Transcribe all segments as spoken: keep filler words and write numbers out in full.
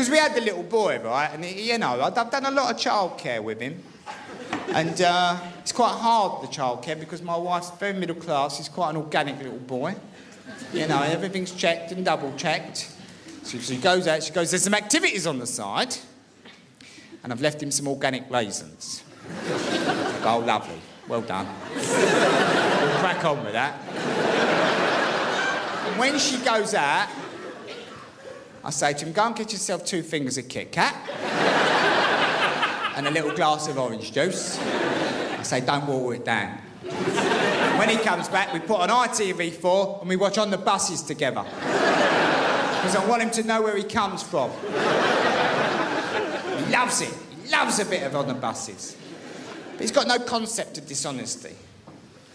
Because we had the little boy, right? And, he, you know, I've done a lot of childcare with him. And uh, it's quite hard, the childcare, because my wife's very middle class. He's quite an organic little boy. You know, everything's checked and double-checked. So she goes out, she goes, there's some activities on the side. And I've left him some organic raisins. Oh, lovely. Well done. We'll crack on with that. And when she goes out, I say to him, go and get yourself two fingers of Kit Kat and a little glass of orange juice. I say, don't water it down. And when he comes back, we put on I T V four and we watch On The Buses together. Because I want him to know where he comes from. He loves it. He loves a bit of On The Buses. But he's got no concept of dishonesty.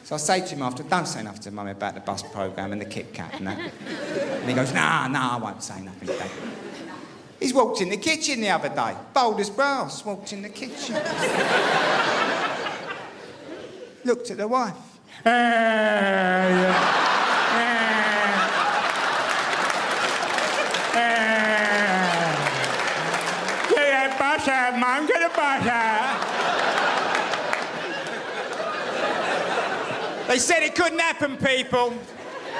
So I say to him after, don't say nothing to Mummy about the bus programme and the Kit Kat and that. And he goes, nah, nah, I won't say nothing, Dad. He's walked in the kitchen the other day. Bold as brass, walked in the kitchen. Looked at the wife. Uh, yeah. uh, uh. Get the bus out, Mum, get the bus out. They said it couldn't happen, people.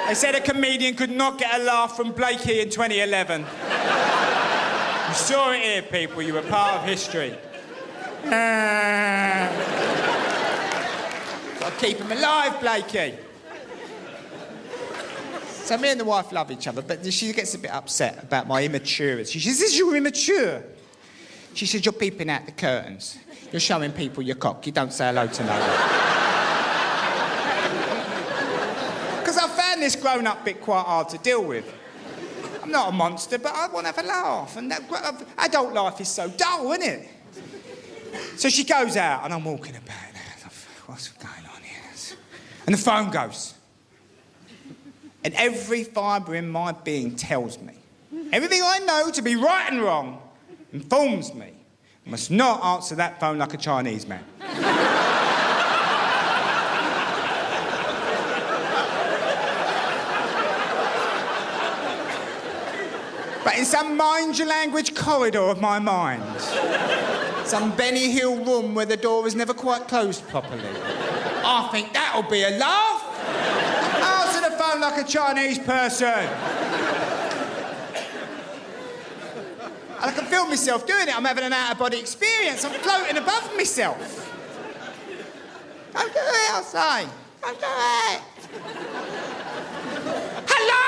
They said a comedian could not get a laugh from Blakey in twenty eleven. You saw it here, people. You were part of history. Uh... Gotta keep him alive, Blakey. So me and the wife love each other, but she gets a bit upset about my immaturity. She says, you're immature. She says, you're peeping out the curtains. You're showing people your cock. You don't say hello to no one. This grown-up bit quite hard to deal with. I'm not a monster, but I want to have a laugh. And that adult life is so dull, isn't it? So she goes out, and I'm walking about. What's going on here? And the phone goes. And every fibre in my being tells me everything I know to be right and wrong informs me I must not answer that phone like a Chinese man. But in some mind your language corridor of my mind, some Benny Hill room where the door is never quite closed properly, I think that'll be a laugh. Answer the phone like a Chinese person. And I can feel myself doing it. I'm having an out-of-body experience. I'm floating above myself. Don't do it, I'll say. Don't do it. Hello!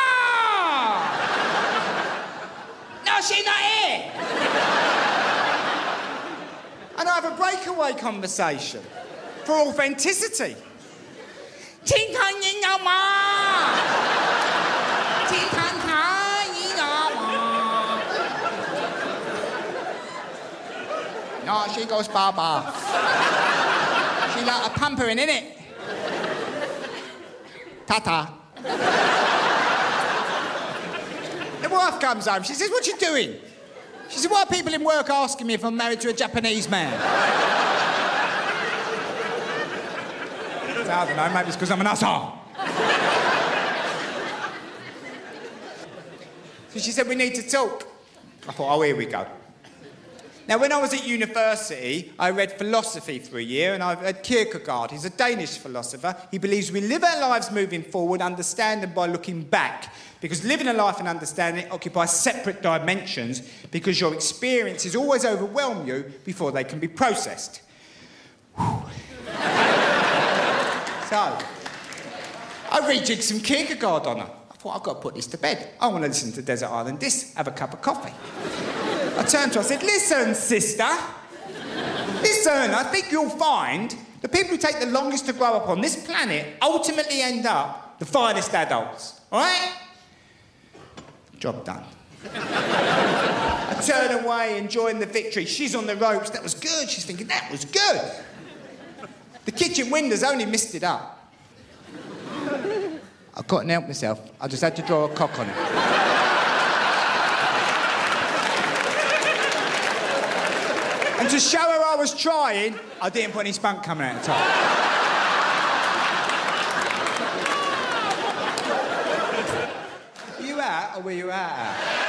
No, she's not here! And I have a breakaway conversation for authenticity. Ting tang ying yao ma! Ting tang tang ying yao ma! No, she goes ba-ba. She like a pampering, innit? Ta-ta. The wife comes home, she says, what are you doing? She said, why are people in work asking me if I'm married to a Japanese man? So, I don't know, maybe it's because I'm an asshole. So she said, we need to talk. I thought, oh, here we go. Now, when I was at university, I read philosophy for a year, and I read Kierkegaard. He's a Danish philosopher. He believes we live our lives moving forward, understand them by looking back, because living a life and understanding it occupies separate dimensions, because your experiences always overwhelm you before they can be processed. So, I rejigged some Kierkegaard on her. I thought, I've got to put this to bed. I want to listen to Desert Island Discs, have a cup of coffee. I turned to her, I said, listen, sister, listen, I think you'll find the people who take the longest to grow up on this planet ultimately end up the finest adults, all right? Job done. I turn away, enjoying the victory. She's on the ropes, that was good. She's thinking, that was good. The kitchen window's only misted up. I couldn't help myself. I just had to draw a cock on it. And to show her I was trying, I didn't put any spunk coming out of the top. Are you out or were you out?